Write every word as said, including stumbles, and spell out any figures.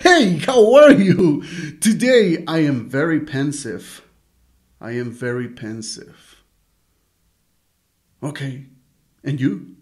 Hey, how are you? Today I am very pensive. I am very pensive. Okay, and you?